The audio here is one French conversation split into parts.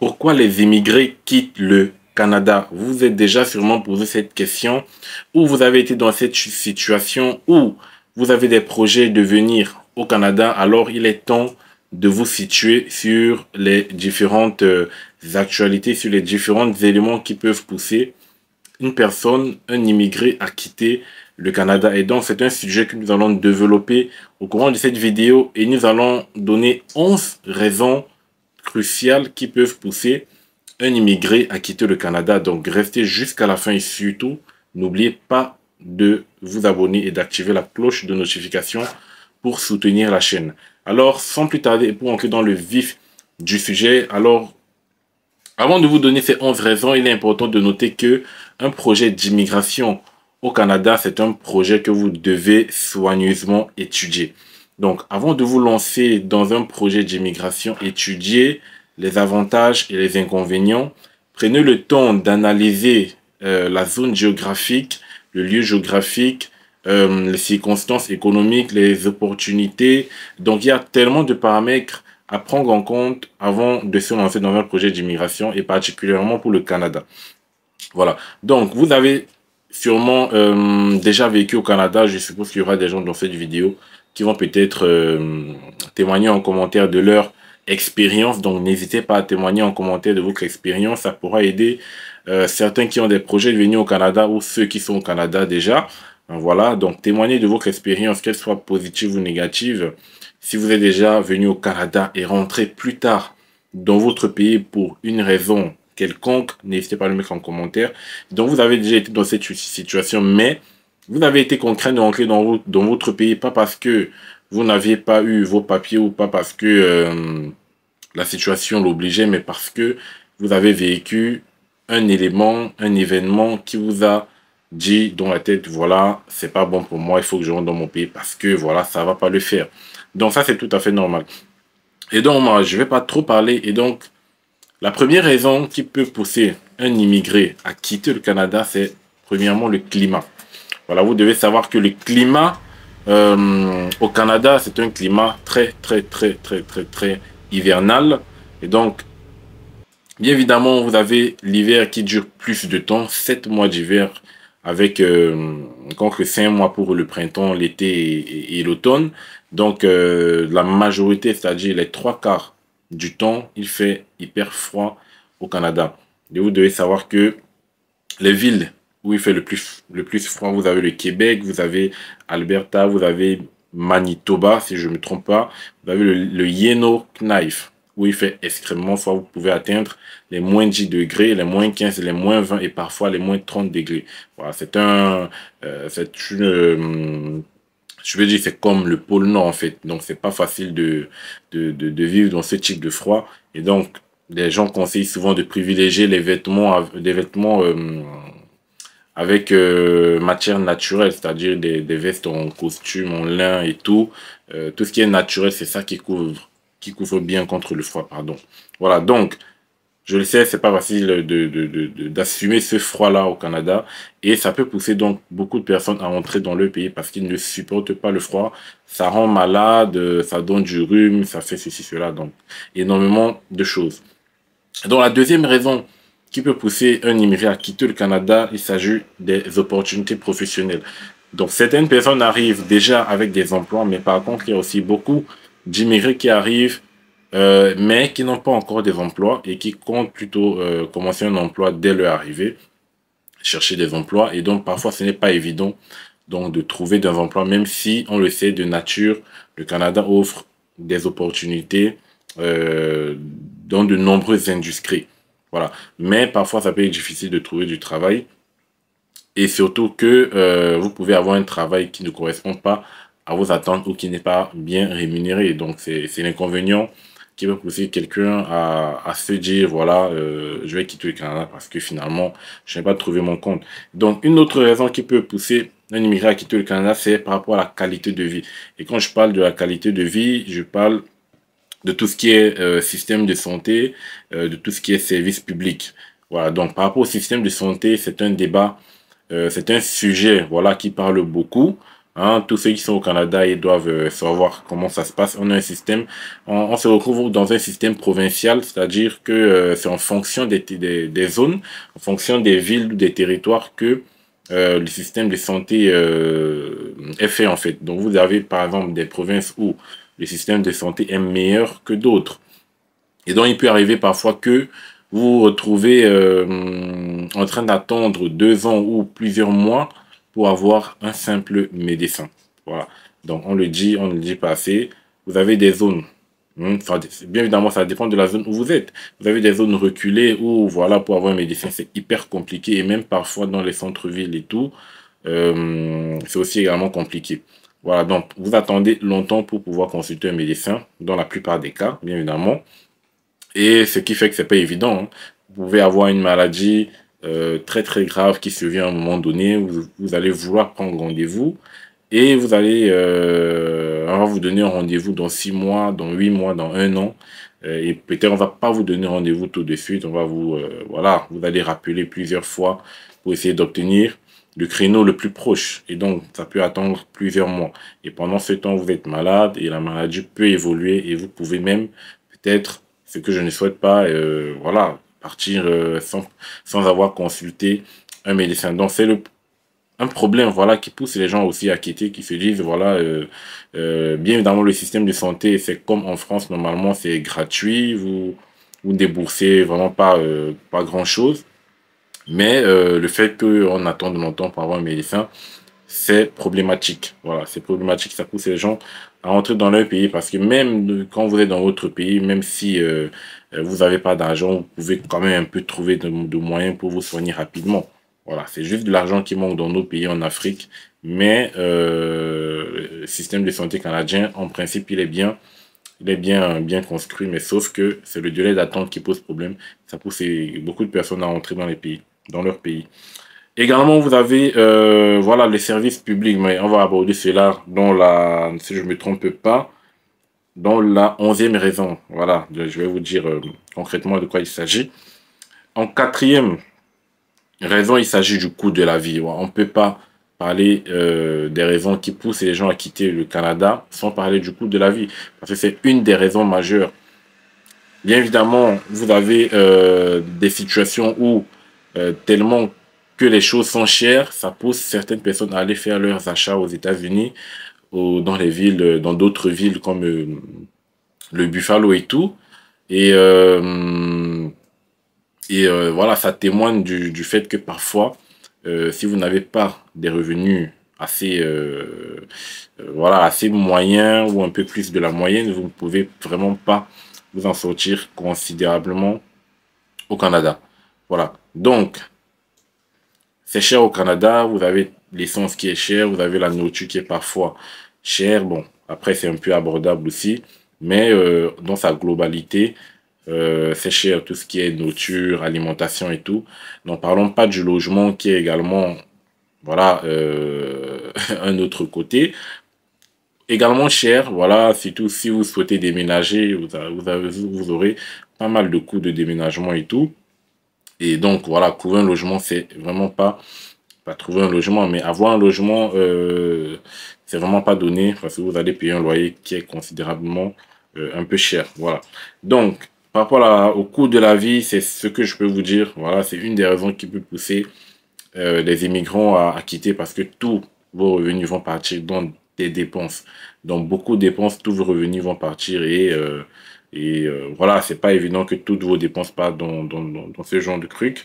Pourquoi les immigrés quittent le Canada? Vous vous êtes déjà sûrement posé cette question, ou vous avez été dans cette situation où vous avez des projets de venir au Canada, alors il est temps de vous situer sur les différentes actualités, sur les différents éléments qui peuvent pousser une personne, un immigré, à quitter le Canada. Et donc, c'est un sujet que nous allons développer au courant de cette vidéo et nous allons donner 11 raisons cruciales qui peuvent pousser un immigré à quitter le Canada. Donc, restez jusqu'à la fin et surtout, n'oubliez pas de vous abonner et d'activer la cloche de notification pour soutenir la chaîne. Alors, sans plus tarder, pour entrer dans le vif du sujet, alors, avant de vous donner ces 11 raisons, il est important de noter que un projet d'immigration au Canada, c'est un projet que vous devez soigneusement étudier. Donc, avant de vous lancer dans un projet d'immigration, étudiez les avantages et les inconvénients. Prenez le temps d'analyser la zone géographique, le lieu géographique, les circonstances économiques, les opportunités. Donc, il y a tellement de paramètres à prendre en compte avant de se lancer dans un projet d'immigration et particulièrement pour le Canada. Voilà. Donc, vous avez sûrement déjà vécu au Canada. Je suppose qu'il y aura des gens dans cette vidéo qui vont peut-être témoigner en commentaire de leur expérience. Donc, n'hésitez pas à témoigner en commentaire de votre expérience. Ça pourra aider certains qui ont des projets de venir au Canada ou ceux qui sont au Canada déjà. Voilà, donc témoignez de votre expérience, qu'elle soit positive ou négative. Si vous êtes déjà venu au Canada et rentré plus tard dans votre pays pour une raison quelconque, n'hésitez pas à le mettre en commentaire. Donc vous avez déjà été dans cette situation, mais vous avez été contraint de rentrer dans votre pays, pas parce que vous n'aviez pas eu vos papiers ou pas parce que la situation l'obligeait, mais parce que vous avez vécu un élément, un événement qui vous a dit dans la tête, voilà, c'est pas bon pour moi, il faut que je rentre dans mon pays parce que voilà, ça va pas le faire. Donc ça, c'est tout à fait normal. Et donc, moi, je vais pas trop parler. Et donc, la première raison qui peut pousser un immigré à quitter le Canada, c'est premièrement le climat. Voilà, vous devez savoir que le climat au Canada, c'est un climat très hivernal. Et donc, bien évidemment, vous avez l'hiver qui dure plus de temps, 7 mois d'hiver, avec contre 5 mois pour le printemps, l'été et l'automne. Donc la majorité, c'est-à-dire les 3/4 du temps, il fait hyper froid au Canada. Et vous devez savoir que les villes où il fait le plus froid, vous avez le Québec, vous avez Alberta, vous avez Manitoba, si je ne me trompe pas, vous avez le Yellowknife, où il fait extrêmement froid, vous pouvez atteindre les -10 degrés, les -15, les -20 et parfois les -30 degrés. Voilà, c'est je veux dire, c'est comme le pôle Nord en fait, donc c'est pas facile de vivre dans ce type de froid. Et donc, les gens conseillent souvent de privilégier les vêtements, avec matière naturelle, c'est-à-dire des vestes en costume, en lin et tout. Tout ce qui est naturel, c'est ça qui couvre bien contre le froid, pardon. Voilà, donc, je le sais, c'est pas facile d'assumer ce froid-là au Canada. Et ça peut pousser donc beaucoup de personnes à entrer dans le pays parce qu'ils ne supportent pas le froid. Ça rend malade, ça donne du rhume, ça fait ceci, cela. Donc, énormément de choses. Donc, la deuxième raison qui peut pousser un immigré à quitter le Canada, il s'agit des opportunités professionnelles. Donc, certaines personnes arrivent déjà avec des emplois, mais par contre, il y a aussi beaucoup d'immigrés qui arrivent mais qui n'ont pas encore des emplois et qui comptent plutôt commencer un emploi dès leur arrivée, chercher des emplois. Et donc parfois ce n'est pas évident donc de trouver des emplois, même si on le sait de nature, le Canada offre des opportunités dans de nombreuses industries. Voilà, mais parfois ça peut être difficile de trouver du travail et surtout que vous pouvez avoir un travail qui ne correspond pas à vos attentes ou qui n'est pas bien rémunéré. Donc c'est l'inconvénient qui peut pousser quelqu'un à se dire voilà, je vais quitter le Canada parce que finalement je n'ai pas trouvé mon compte. Donc une autre raison qui peut pousser un immigré à quitter le Canada, c'est par rapport à la qualité de vie. Et quand je parle de la qualité de vie, je parle de tout ce qui est système de santé, de tout ce qui est service public. Voilà, donc par rapport au système de santé, c'est un débat, c'est un sujet voilà qui parle beaucoup. Hein, tous ceux qui sont au Canada, ils doivent savoir comment ça se passe. On a un système, on se retrouve dans un système provincial, c'est-à-dire que c'est en fonction des zones, en fonction des villes ou des territoires que le système de santé est fait en fait. Donc vous avez par exemple des provinces où le système de santé est meilleur que d'autres. Et donc il peut arriver parfois que vous vous retrouvez en train d'attendre 2 ans ou plusieurs mois pour avoir un simple médecin. Voilà. Donc on ne le dit pas assez. Vous avez des zones. Bien évidemment, ça dépend de la zone où vous êtes. Vous avez des zones reculées où, voilà, pour avoir un médecin, c'est hyper compliqué. Et même parfois dans les centres-villes et tout, c'est aussi également compliqué. Voilà, donc vous attendez longtemps pour pouvoir consulter un médecin, dans la plupart des cas, bien évidemment. Et ce qui fait que c'est pas évident. Hein. Vous pouvez avoir une maladie très très grave qui survient à un moment donné, vous allez vouloir prendre rendez-vous et vous allez on va vous donner un rendez-vous dans 6 mois, dans 8 mois, dans 1 an et peut-être on va pas vous donner rendez-vous tout de suite, on va vous voilà, vous allez rappeler plusieurs fois pour essayer d'obtenir le créneau le plus proche et donc ça peut attendre plusieurs mois et pendant ce temps vous êtes malade et la maladie peut évoluer et vous pouvez même peut-être, ce que je ne souhaite pas, voilà, partir sans avoir consulté un médecin. Donc c'est un problème, voilà, qui pousse les gens aussi à quitter, qui se disent voilà, bien évidemment le système de santé c'est comme en France, normalement c'est gratuit, vous déboursez vraiment pas grand chose, mais le fait qu'on attende longtemps pour avoir un médecin, c'est problématique. Voilà, c'est problématique, ça pousse les gens à entrer dans leur pays parce que même quand vous êtes dans votre pays, même si vous n'avez pas d'argent, vous pouvez quand même un peu trouver de moyens pour vous soigner rapidement. Voilà, c'est juste de l'argent qui manque dans nos pays en Afrique, mais le système de santé canadien, en principe, il est bien construit, mais sauf que c'est le délai d'attente qui pose problème. Ça pousse beaucoup de personnes à entrer dans les pays, dans leur pays. Également, vous avez voilà, les services publics, mais on va aborder cela dans la, si je ne me trompe pas, dans la 11e raison. Voilà, je vais vous dire concrètement de quoi il s'agit. En 4e raison, il s'agit du coût de la vie. On ne peut pas parler des raisons qui poussent les gens à quitter le Canada sans parler du coût de la vie, parce que c'est une des raisons majeures. Bien évidemment, vous avez des situations où tellement que les choses sont chères, ça pousse certaines personnes à aller faire leurs achats aux États-Unis, dans les villes, dans d'autres villes comme le Buffalo et tout. Et voilà, ça témoigne du fait que parfois, si vous n'avez pas des revenus assez, voilà, assez moyens ou un peu plus de la moyenne, vous ne pouvez vraiment pas vous en sortir considérablement au Canada. Voilà, donc c'est cher au Canada, vous avez l'essence qui est chère, vous avez la nourriture qui est parfois chère. Bon, après c'est un peu abordable aussi, mais dans sa globalité, c'est cher tout ce qui est nourriture, alimentation et tout. N'en parlons pas du logement qui est également, voilà, un autre côté. Également cher, voilà, surtout si vous souhaitez déménager, vous aurez pas mal de coûts de déménagement et tout. Et donc, voilà, trouver un logement, c'est vraiment pas trouver un logement, mais avoir un logement, c'est vraiment pas donné parce que vous allez payer un loyer qui est considérablement un peu cher. Voilà. Donc, par rapport au coût de la vie, c'est ce que je peux vous dire. Voilà, c'est une des raisons qui peut pousser les immigrants à quitter parce que tous vos revenus vont partir dans des dépenses. Dans beaucoup de dépenses, tous vos revenus vont partir et voilà, c'est pas évident que toutes vos dépenses partent dans ce genre de truc.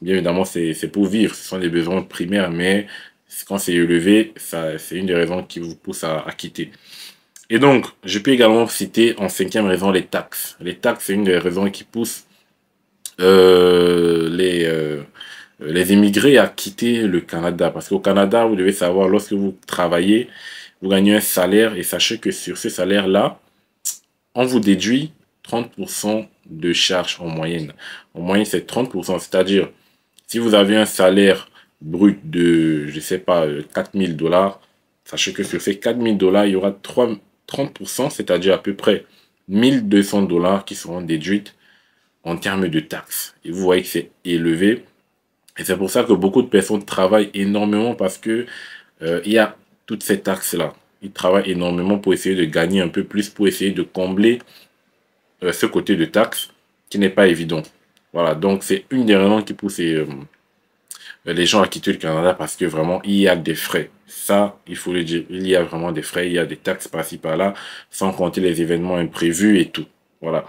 Bien évidemment, c'est pour vivre, ce sont des besoins primaires, mais quand c'est élevé, c'est une des raisons qui vous pousse à quitter. Et donc, je peux également citer en 5e raison les taxes. Les taxes, c'est une des raisons qui pousse les immigrés à quitter le Canada. Parce qu'au Canada, vous devez savoir, lorsque vous travaillez, vous gagnez un salaire et sachez que sur ce salaire-là, on vous déduit 30% de charges en moyenne. En moyenne, c'est 30%. C'est-à-dire, si vous avez un salaire brut de, je ne sais pas, 4 000 $, sachez que sur ces 4 000 $, il y aura 30%, c'est-à-dire à peu près 1 200 $ qui seront déduites en termes de taxes. Et vous voyez que c'est élevé. Et c'est pour ça que beaucoup de personnes travaillent énormément parce que il y a toutes ces taxes-là. Ils travaillent énormément pour essayer de gagner un peu plus, pour essayer de combler ce côté de taxes qui n'est pas évident. Voilà, donc c'est une des raisons qui pousse les gens à quitter le Canada, parce que vraiment, il y a des frais. Ça, il faut le dire, il y a vraiment des frais, il y a des taxes par-ci, par-là, sans compter les événements imprévus et tout. Voilà.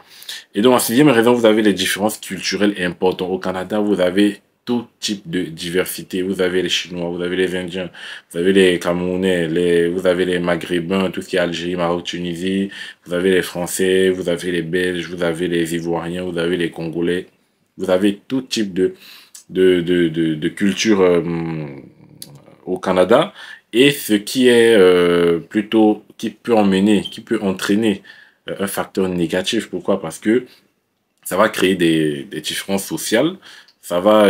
Et donc, en sixième raison, vous avez les différences culturelles importantes. Au Canada, vous avez tout type de diversité. Vous avez les Chinois, vous avez les Indiens, vous avez les Camerounais, vous avez les Maghrébins, tout ce qui est Algérie, Maroc, Tunisie, vous avez les Français, vous avez les Belges, vous avez les Ivoiriens, vous avez les Congolais. Vous avez tout type de culture au Canada. Et ce qui est plutôt, qui peut entraîner un facteur négatif. Pourquoi? Parce que ça va créer des différences sociales. Ça va,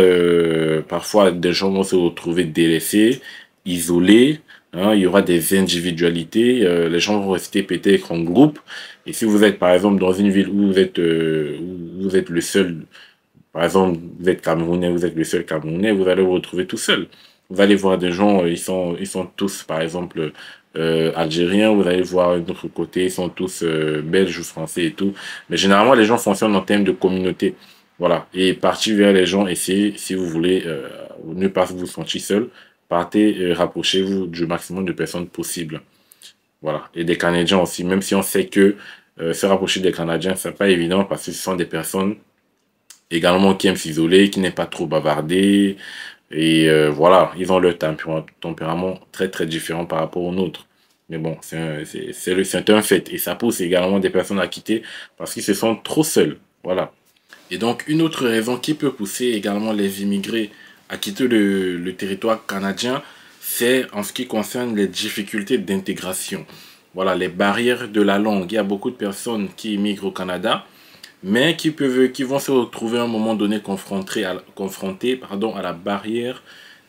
parfois, des gens vont se retrouver délaissés, isolés. Hein, il y aura des individualités. Les gens vont rester peut-être en groupe. Et si vous êtes, par exemple, dans une ville où vous êtes le seul... Par exemple, vous êtes Camerounais, vous êtes le seul Camerounais, vous allez vous retrouver tout seul. Vous allez voir des gens, ils sont tous, par exemple, Algériens, vous allez voir d'un autre côté, ils sont tous Belges ou Français et tout. Mais généralement, les gens fonctionnent en termes de communauté. Voilà. Et partez vers les gens, essayez, si vous voulez ne pas vous sentir seul, partez, rapprochez-vous du maximum de personnes possibles. Voilà. Et des Canadiens aussi, même si on sait que se rapprocher des Canadiens, c'est pas évident parce que ce sont des personnes également qui aiment s'isoler, qui n'est pas trop bavardé. Et voilà, ils ont leur tempérament très différent par rapport au nôtre. Mais bon, c'est un fait. Et ça pousse également des personnes à quitter parce qu'ils se sentent trop seuls. Voilà. Et donc, une autre raison qui peut pousser également les immigrés à quitter le territoire canadien, c'est en ce qui concerne les difficultés d'intégration. Voilà, les barrières de la langue. Il y a beaucoup de personnes qui immigrent au Canada, mais qui vont se retrouver à un moment donné confrontés à la barrière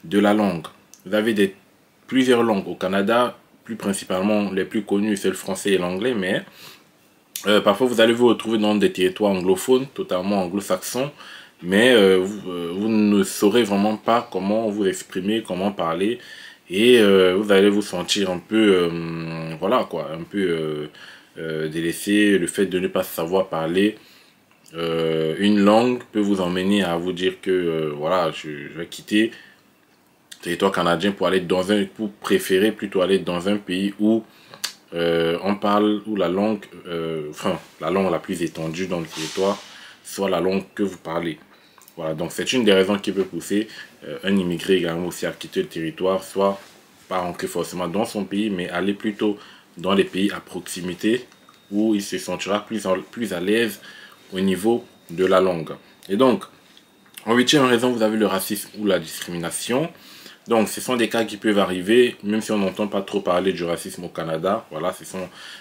de la langue. Vous avez plusieurs langues au Canada, plus principalement les plus connues, c'est le français et l'anglais, mais parfois vous allez vous retrouver dans des territoires anglophones, totalement anglo-saxons, mais vous ne saurez vraiment pas comment vous exprimer, comment parler, et vous allez vous sentir un peu, voilà quoi, un peu délaissé. Le fait de ne pas savoir parler une langue peut vous emmener à vous dire que voilà, je vais quitter le territoire canadien pour aller dans un, pour préférer plutôt aller dans un pays où on parle, où la langue, enfin la langue la plus étendue dans le territoire, soit la langue que vous parlez. Voilà, donc c'est une des raisons qui peut pousser un immigré également aussi à quitter le territoire, soit pas ancré forcément dans son pays, mais aller plutôt dans les pays à proximité où il se sentira plus à l'aise au niveau de la langue. Et donc, en huitième raison, vous avez le racisme ou la discrimination. Donc, ce sont des cas qui peuvent arriver, même si on n'entend pas trop parler du racisme au Canada. Voilà,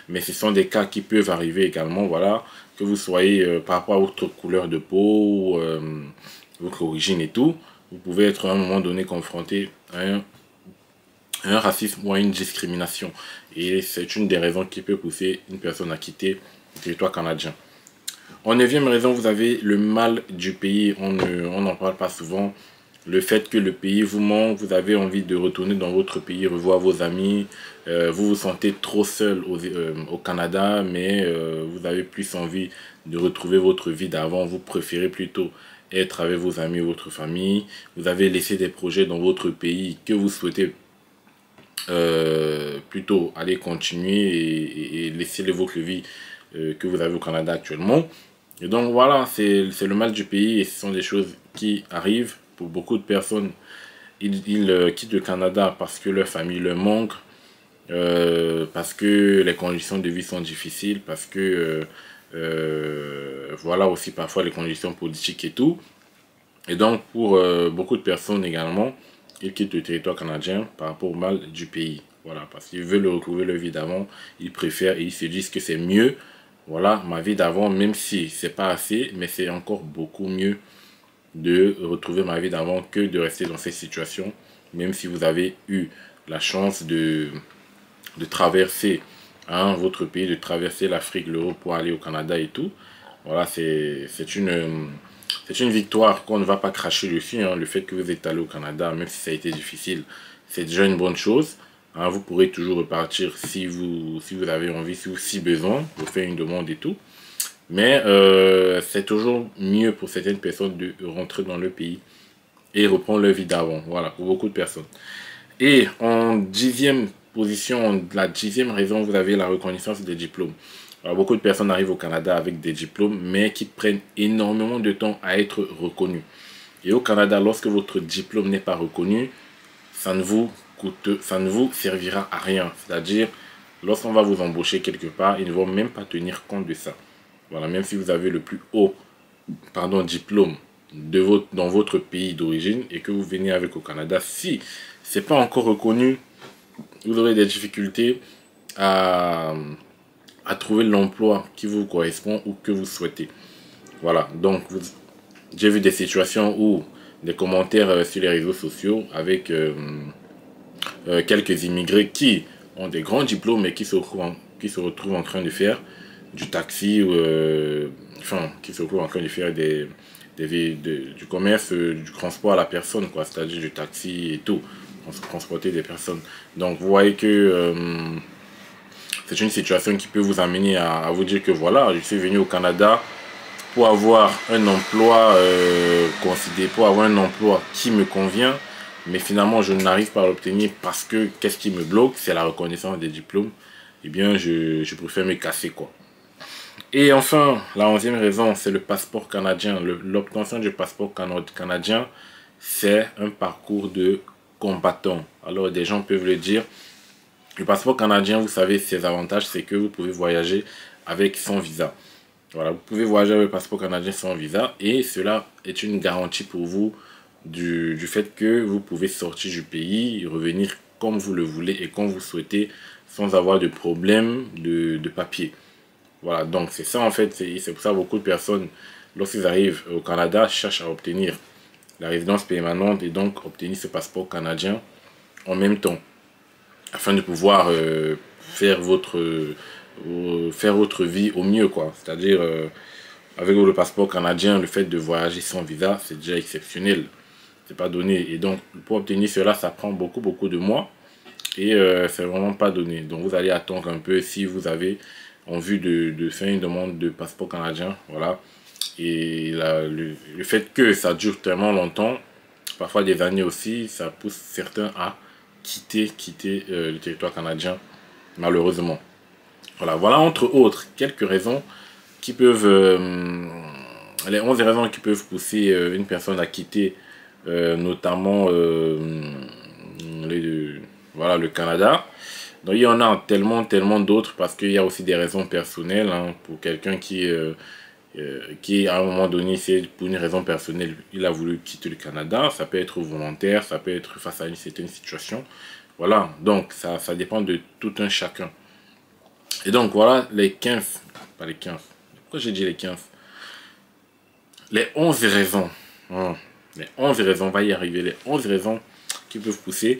mais ce sont des cas qui peuvent arriver également, voilà, que vous soyez par rapport à votre couleur de peau, votre origine et tout. Vous pouvez être à un moment donné confronté à un racisme ou à une discrimination. Et c'est une des raisons qui peut pousser une personne à quitter le territoire canadien. En neuvième raison, vous avez le mal du pays. On n'en parle pas souvent. Le fait que le pays vous manque, vous avez envie de retourner dans votre pays, revoir vos amis. Vous vous sentez trop seul au Canada, mais vous avez plus envie de retrouver votre vie d'avant. Vous préférez plutôt être avec vos amis ou votre famille. Vous avez laissé des projets dans votre pays que vous souhaitez plutôt aller continuer et laisser les votre vie que vous avez au Canada actuellement. Et donc voilà, c'est le mal du pays et ce sont des choses qui arrivent pour beaucoup de personnes. Ils quittent le Canada parce que leur famille leur manque, parce que les conditions de vie sont difficiles, parce que voilà aussi parfois les conditions politiques et tout. Et donc pour beaucoup de personnes également, ils quittent le territoire canadien par rapport au mal du pays. Voilà, parce qu'ils veulent retrouver leur vie d'avant, ils préfèrent et ils se disent que c'est mieux. Voilà, ma vie d'avant, même si c'est pas assez, mais c'est encore beaucoup mieux de retrouver ma vie d'avant que de rester dans cette situation. Même si vous avez eu la chance de traverser hein, votre pays, de traverser l'Afrique, l'Europe pour aller au Canada et tout. Voilà, c'est une victoire qu'on ne va pas cracher dessus, hein. Le fait que vous êtes allé au Canada, même si ça a été difficile, c'est déjà une bonne chose. Hein, vous pourrez toujours repartir si vous avez envie, si besoin, vous faites une demande et tout. Mais c'est toujours mieux pour certaines personnes de rentrer dans le pays et reprendre leur vie d'avant. Voilà, pour beaucoup de personnes. Et en 10e position, la 10e raison, vous avez la reconnaissance des diplômes. Alors, beaucoup de personnes arrivent au Canada avec des diplômes, mais qui prennent énormément de temps à être reconnus. Et au Canada, lorsque votre diplôme n'est pas reconnu, ça ne vous servira à rien. C'est-à-dire, lorsqu'on va vous embaucher quelque part, ils ne vont même pas tenir compte de ça. Voilà, même si vous avez le plus haut diplôme de votre, dans votre pays d'origine et que vous venez avec au Canada, si ce n'est pas encore reconnu, vous aurez des difficultés à trouver l'emploi qui vous correspond ou que vous souhaitez. Voilà, donc j'ai vu des situations où des commentaires sur les réseaux sociaux avec quelques immigrés qui ont des grands diplômes mais qui se retrouvent en train de faire du taxi, qui se retrouvent en train de faire du commerce, du transport à la personne, quoi, c'est-à-dire du taxi et tout, transporter des personnes. Donc vous voyez que c'est une situation qui peut vous amener à vous dire que voilà, je suis venu au Canada pour avoir un emploi pour avoir un emploi qui me convient, mais finalement je n'arrive pas à l'obtenir parce que qu'est-ce qui me bloque? C'est la reconnaissance des diplômes. Eh bien, je préfère me casser, quoi. Et enfin, la 11e raison, c'est le passeport canadien. L'obtention du passeport canadien, c'est un parcours de combattant. Alors, des gens peuvent le dire. Le passeport canadien, vous savez, ses avantages, c'est que vous pouvez voyager avec son visa. Voilà, vous pouvez voyager avec le passeport canadien sans visa. Et cela est une garantie pour vous du fait que vous pouvez sortir du pays, revenir comme vous le voulez et quand vous souhaitez, sans avoir de problème de papier. Voilà, donc c'est ça en fait, c'est pour ça que beaucoup de personnes, lorsqu'ils arrivent au Canada, cherchent à obtenir la résidence permanente et donc obtenir ce passeport canadien en même temps, afin de pouvoir faire votre vie au mieux, quoi. C'est-à-dire, avec le passeport canadien, le fait de voyager sans visa, c'est déjà exceptionnel, c'est pas donné. Et donc, pour obtenir cela, ça prend beaucoup, beaucoup de mois, et c'est vraiment pas donné. Donc, vous allez attendre un peu si vous avez en vue de faire une demande de passeport canadien, voilà. Et le fait que ça dure tellement longtemps, parfois des années aussi, ça pousse certains à quitter le territoire canadien, malheureusement. Voilà, entre autres, quelques raisons qui peuvent... les 11 raisons qui peuvent pousser une personne à quitter notamment le Canada. Donc, il y en a tellement d'autres parce qu'il y a aussi des raisons personnelles. Hein, pour quelqu'un qui, à un moment donné, c'est pour une raison personnelle, il a voulu quitter le Canada. Ça peut être volontaire, ça peut être face à une certaine situation. Voilà, donc ça dépend de tout un chacun. Et donc, voilà les 15, pas les 15, pourquoi j'ai dit les 15? Les 11 raisons. Hein, les 11 raisons, on va y arriver. Les 11 raisons qui peuvent pousser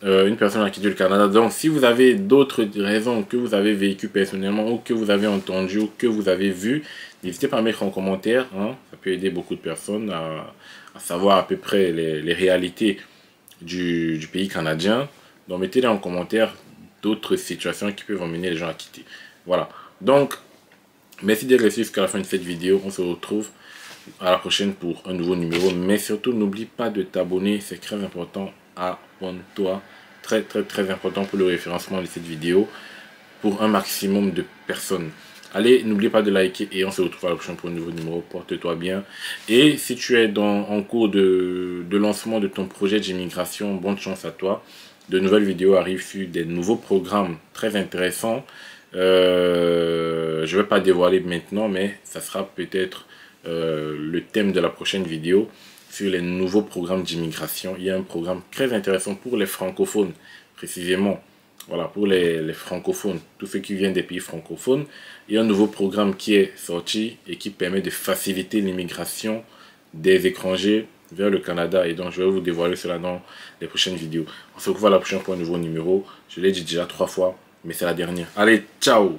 une personne à quitter le Canada. Donc si vous avez d'autres raisons que vous avez vécues personnellement ou que vous avez entendues ou que vous avez vues, n'hésitez pas à mettre en commentaire, hein. Ça peut aider beaucoup de personnes à savoir à peu près les réalités du pays canadien. Donc mettez-les en commentaire d'autres situations qui peuvent emmener les gens à quitter. Voilà, donc merci d'être resté jusqu'à la fin de cette vidéo. On se retrouve à la prochaine pour un nouveau numéro, mais surtout n'oublie pas de t'abonner, c'est très important. Abonne-toi, très important pour le référencement de cette vidéo, pour un maximum de personnes. Allez, n'oublie pas de liker et on se retrouve à la prochaine pour un nouveau numéro. Porte-toi bien. Et si tu es en cours de lancement de ton projet d'immigration, bonne chance à toi. De nouvelles vidéos arrivent sur des nouveaux programmes très intéressants. Je ne vais pas dévoiler maintenant, mais ça sera peut-être le thème de la prochaine vidéo. Sur les nouveaux programmes d'immigration, il y a un programme très intéressant pour les francophones, précisément. Voilà, pour les francophones, tous ceux qui viennent des pays francophones. Il y a un nouveau programme qui est sorti et qui permet de faciliter l'immigration des étrangers vers le Canada. Et donc, je vais vous dévoiler cela dans les prochaines vidéos. On se retrouve à la prochaine pour un nouveau numéro. Je l'ai dit déjà 3 fois, mais c'est la dernière. Allez, ciao!